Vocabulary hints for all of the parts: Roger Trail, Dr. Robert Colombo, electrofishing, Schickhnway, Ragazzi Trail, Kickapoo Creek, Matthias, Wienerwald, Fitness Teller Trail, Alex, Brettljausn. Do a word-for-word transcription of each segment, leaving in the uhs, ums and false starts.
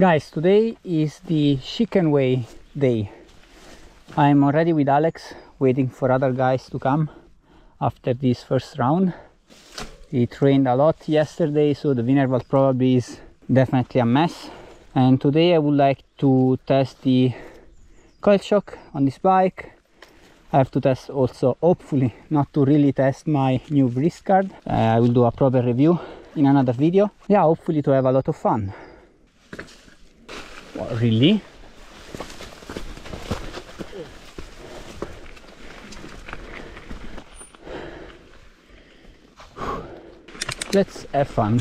Guys, today is the Schickhnway day. I'm already with Alex, waiting for other guys to come after this first round. It rained a lot yesterday, so the Wienerwald probably is definitely a mess. And today I would like to test the coil shock on this bike. I have to test also, hopefully, not to really test my new wrist guard. Uh, I will do a proper review in another video. Yeah, hopefully to have a lot of fun. Well, really? Let's have fun.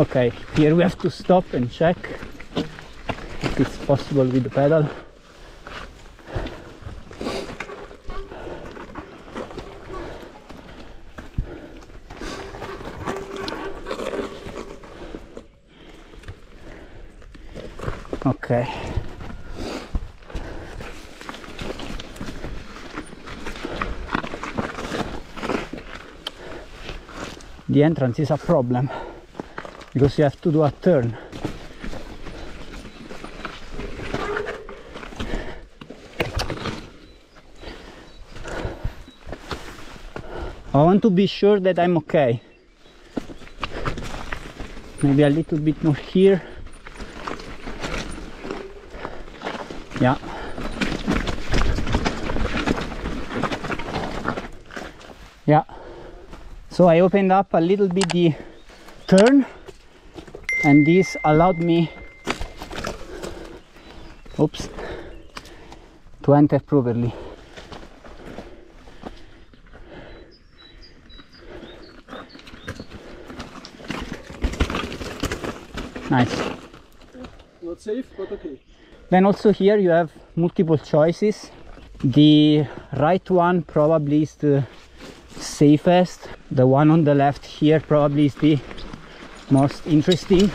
Okay, here we have to stop and check if it's possible with the pedal. Okay. The entrance is a problem, because you have to do a turn. I want to be sure that I'm okay. Maybe a little bit more here. Yeah. Yeah. So I opened up a little bit the turn, and this allowed me, oops, to enter properly. Nice. Not safe, but okay. Then also here you have multiple choices. The right one probably is the safest. The one on the left here probably is the most interesting,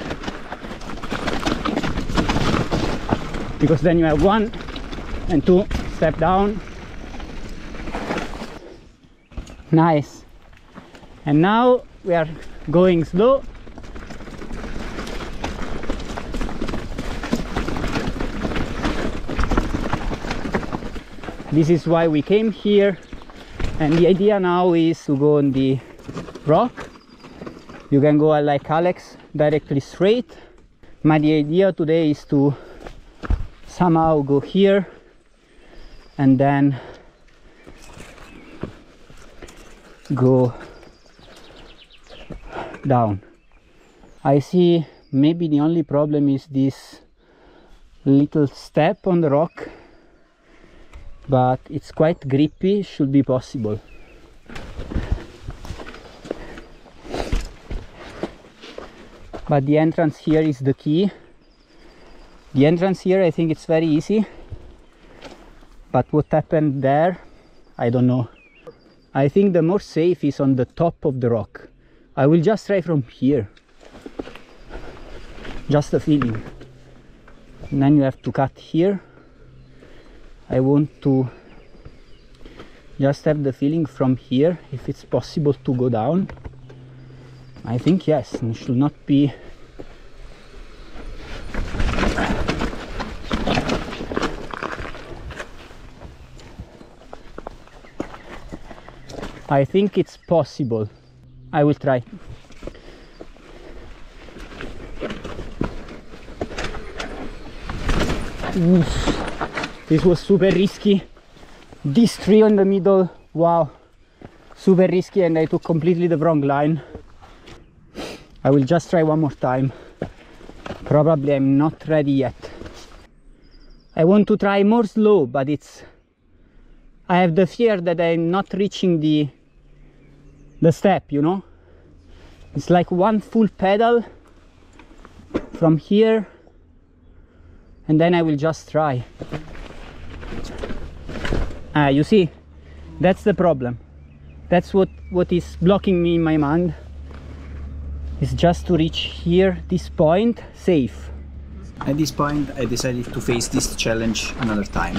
because then you have one and two, step down. Nice. And now we are going slow. This is why we came here, and the idea now is to go on the rock. You can go like Alex, directly straight. My idea today is to somehow go here and then go down. I see maybe the only problem is this little step on the rock, but it's quite grippy, should be possible. But the entrance here is the key. The entrance here, I think it's very easy. But what happened there, I don't know. I think the more safe is on the top of the rock. I will just try from here. Just a feeling. And then you have to cut here. I want to just have the feeling from here, if it's possible to go down. I think yes, and should not be. I think it's possible. I will try. Oof. This was super risky. This tree in the middle, wow. Super risky, and I took completely the wrong line. I will just try one more time. Probably I'm not ready yet. I want to try more slow, but it's... I have the fear that I'm not reaching the, the step, you know? It's like one full pedal from here, and then I will just try. Ah, you see, that's the problem. That's what what is blocking me in my mind. It's just to reach here, this point, safe. At this point, I decided to face this challenge another time.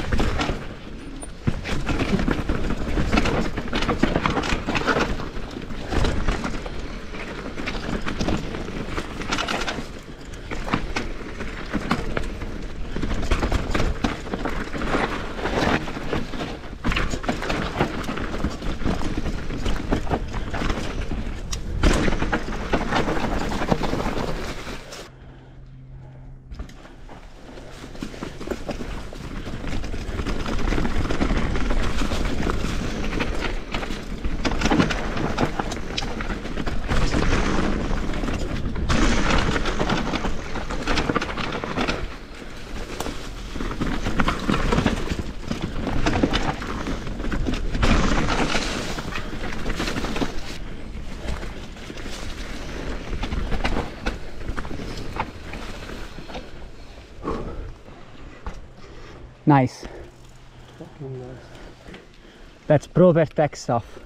Nice. That's proper tech stuff.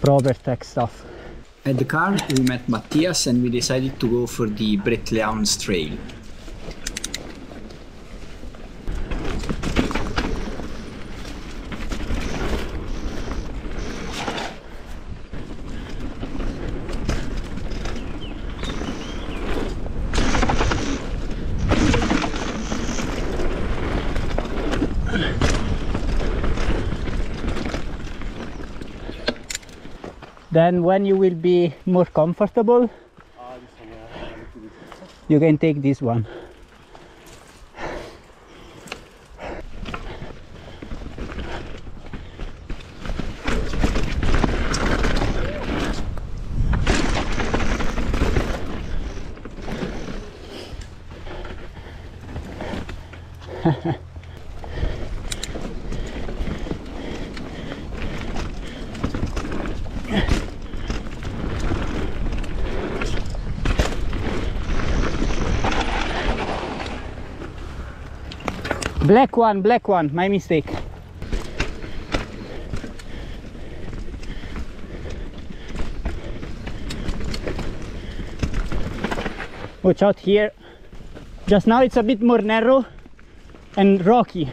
Proper tech stuff. At the car, we met Matthias and we decided to go for the Brettljausn Trail. Then when you will be more comfortable, you can take this one. Black one, black one, my mistake. Watch out here. Just now it's a bit more narrow and rocky.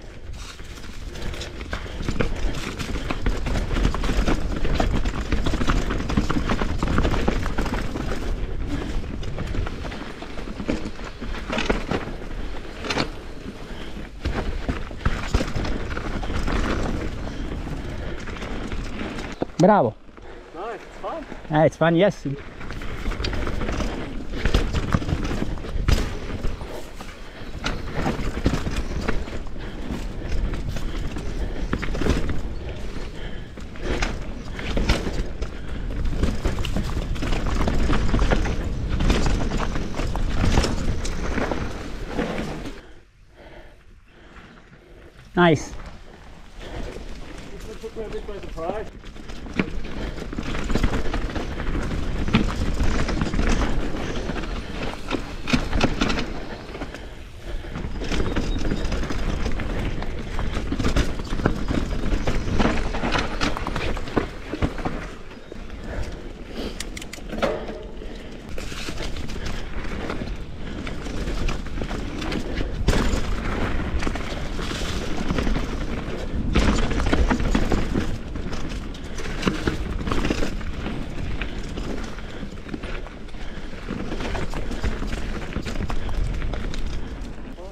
Bravo. No, it's fun. Ah, it's fun, yes. Nice. It took me a bit by surprise.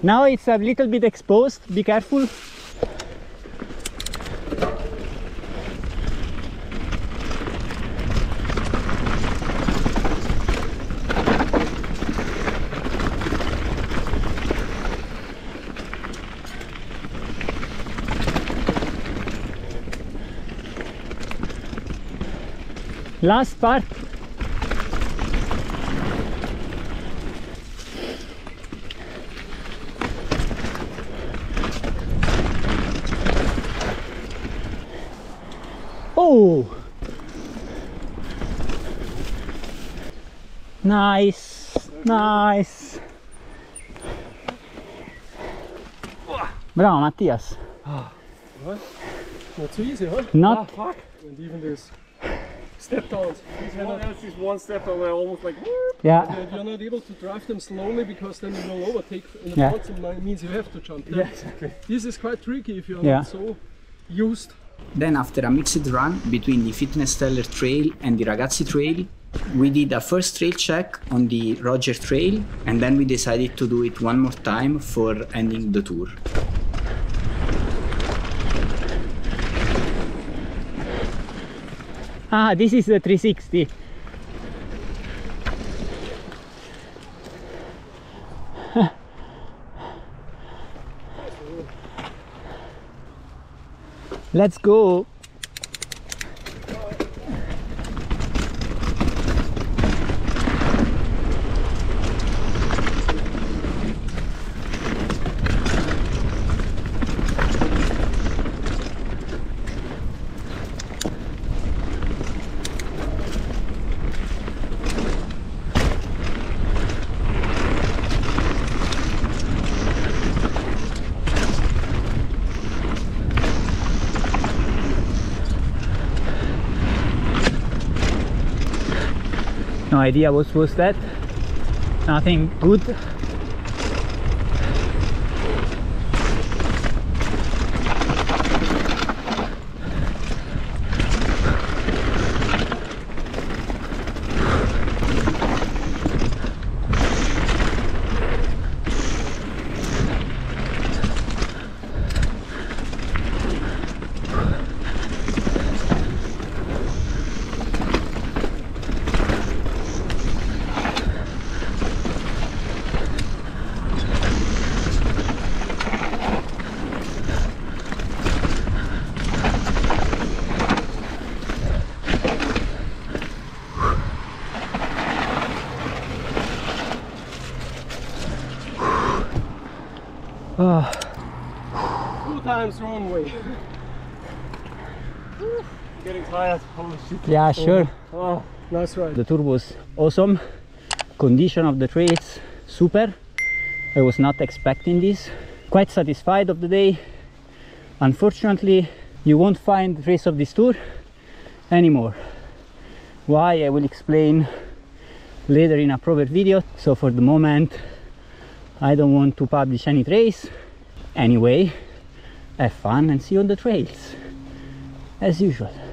Now it's a little bit exposed, be careful. Last part. Nice, nice. Bravo Mattias. Oh, what? Not too easy, huh? Not. Ah, fuck. And even there's step downs. These one else is one step down where almost like. Whoop, yeah. And you're not able to drive them slowly because then you will overtake. And the yeah. bottom line means you have to jump. Down. Yeah, exactly. This is quite tricky if you're yeah. not so used. Then after a mixed run between the Fitness Teller Trail and the Ragazzi Trail, we did a first trail check on the Roger Trail, and then we decided to do it one more time for ending the tour. Ah, this is the three sixty. Let's go! No idea what was that. Nothing good. Oh. Two times wrong way. Getting tired. Holy shit. Yeah, sure. Oh, nice ride. The tour was awesome. Condition of the trails, super. I was not expecting this. Quite satisfied of the day. Unfortunately, you won't find trails of this tour anymore. Why, I will explain later in a proper video. So for the moment, I don't want to publish any trails. Anyway, have fun and see you on the trails, as usual.